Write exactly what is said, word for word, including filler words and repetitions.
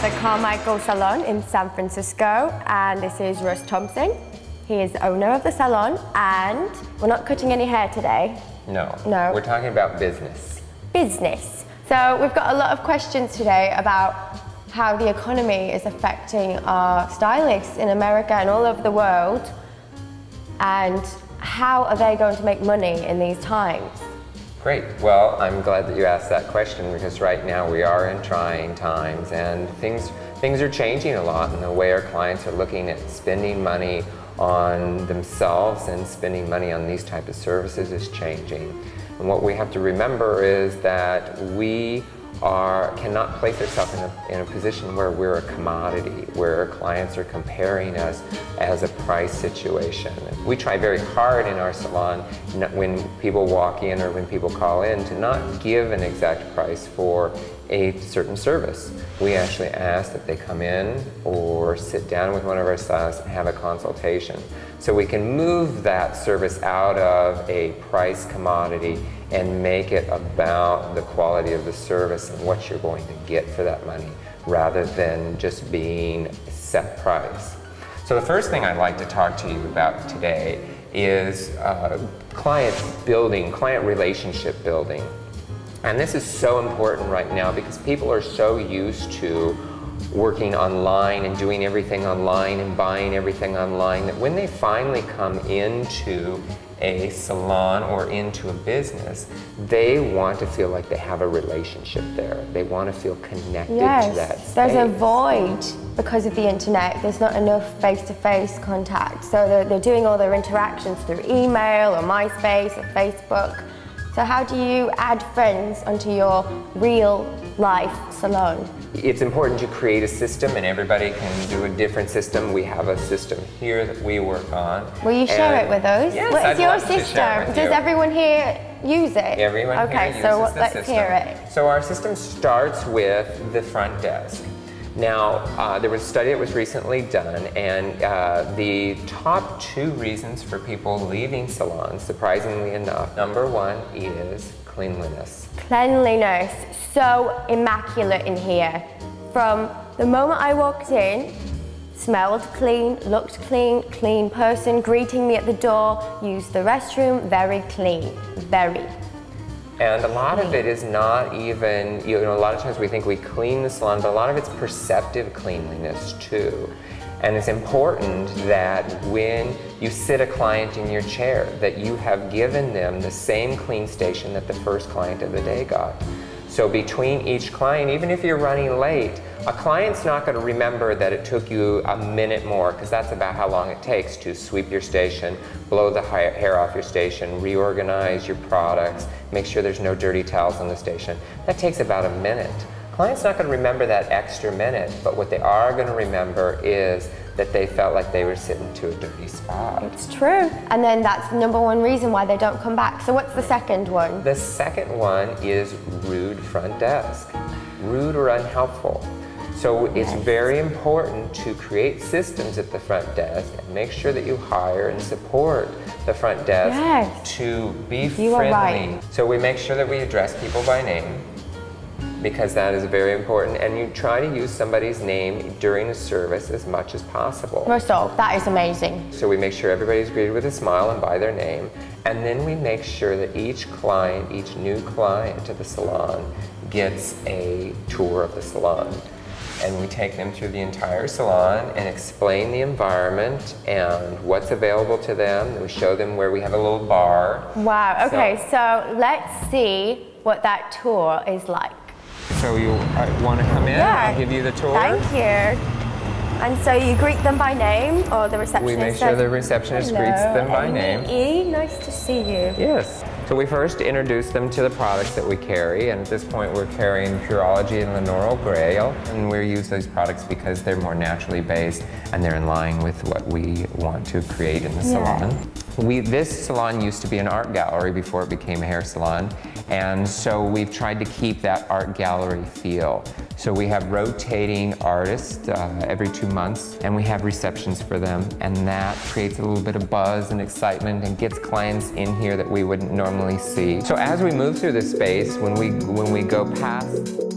The Carmichael Salon in San Francisco, and this is Russ Thompson. He is the owner of the salon, and we're not cutting any hair today. No. No. We're talking about business. Business. So we've got a lot of questions today about how the economy is affecting our stylists in America and all over the world, and how are they going to make money in these times? Great. Well, I'm glad that you asked that question, because right now we are in trying times, and things things are changing a lot in the way our clients are looking at spending money on themselves, and spending money on these type of services is changing. And what we have to remember is that we are cannot place ourselves in a, in a position where we're a commodity, where our clients are comparing us as a price situation. We try very hard in our salon when people walk in or when people call in to not give an exact price for a certain service. We actually ask that they come in or sit down with one of our stylists and have a consultation. So we can move that service out of a price commodity and make it about the quality of the service and what you're going to get for that money, rather than just being set price. So the first thing I'd like to talk to you about today is uh, client building, client relationship building. And this is so important right now, because people are so used to working online and doing everything online and buying everything online, that when they finally come into a salon or into a business, they want to feel like they have a relationship there. They want to feel connected yes, to that space. There's a void because of the internet. There's not enough face-to-face contact. So they're, they're doing all their interactions through email or MySpace or Facebook. So how do you add friends onto your real life salon? It's important to create a system, and everybody can do a different system. We have a system here that we work on. Will you share and it with us? Yes, what is I'd your love system? To share it with Does you. everyone here use it? Everyone okay, here so uses the let's system. Hear it. So our system starts with the front desk. Now, uh, there was a study that was recently done, and uh, the top two reasons for people leaving salons, surprisingly enough, number one is cleanliness. Cleanliness. So immaculate in here. From the moment I walked in, smelled clean, looked clean, clean person greeting me at the door, used the restroom, very clean, very. And a lot of it is not even, you know, a lot of times we think we clean the salon, but a lot of it's perceptive cleanliness too. And it's important that when you sit a client in your chair, that you have given them the same clean station that the first client of the day got. So between each client, even if you're running late, a client's not going to remember that it took you a minute more, because that's about how long it takes to sweep your station, blow the hair off your station, reorganize your products, make sure there's no dirty towels on the station. That takes about a minute. Client's not going to remember that extra minute, but what they are going to remember is that they felt like they were sitting to a dirty spot. It's true. And then that's the number one reason why they don't come back. So what's the second one? The second one is rude front desk. Rude or unhelpful. So it's very important to create systems at the front desk and make sure that you hire and support the front desk yes. to be you friendly. Are right. So we make sure that we address people by name, because that is very important, and you try to use somebody's name during a service as much as possible. Most of, that is amazing. So we make sure everybody's greeted with a smile and by their name, and then we make sure that each client, each new client to the salon gets a tour of the salon. And we take them through the entire salon and explain the environment and what's available to them. We show them where we have a little bar. Wow, okay, so, so let's see what that tour is like. So you want to come in? Yeah. I'll give you the tour. Thank you. And so you greet them by name, or the receptionist? We make sure the receptionist hello, greets them by name. E, nice to see you. Yes. So we first introduce them to the products that we carry, and at this point we're carrying Pureology and L'Oréal, and we use those products because they're more naturally based and they're in line with what we want to create in the salon. Yeah. We, this salon used to be an art gallery before it became a hair salon, and so we've tried to keep that art gallery feel. So we have rotating artists uh, every two months, and we have receptions for them, and that creates a little bit of buzz and excitement and gets clients in here that we wouldn't normally see. So as we move through this space, when we, when we go past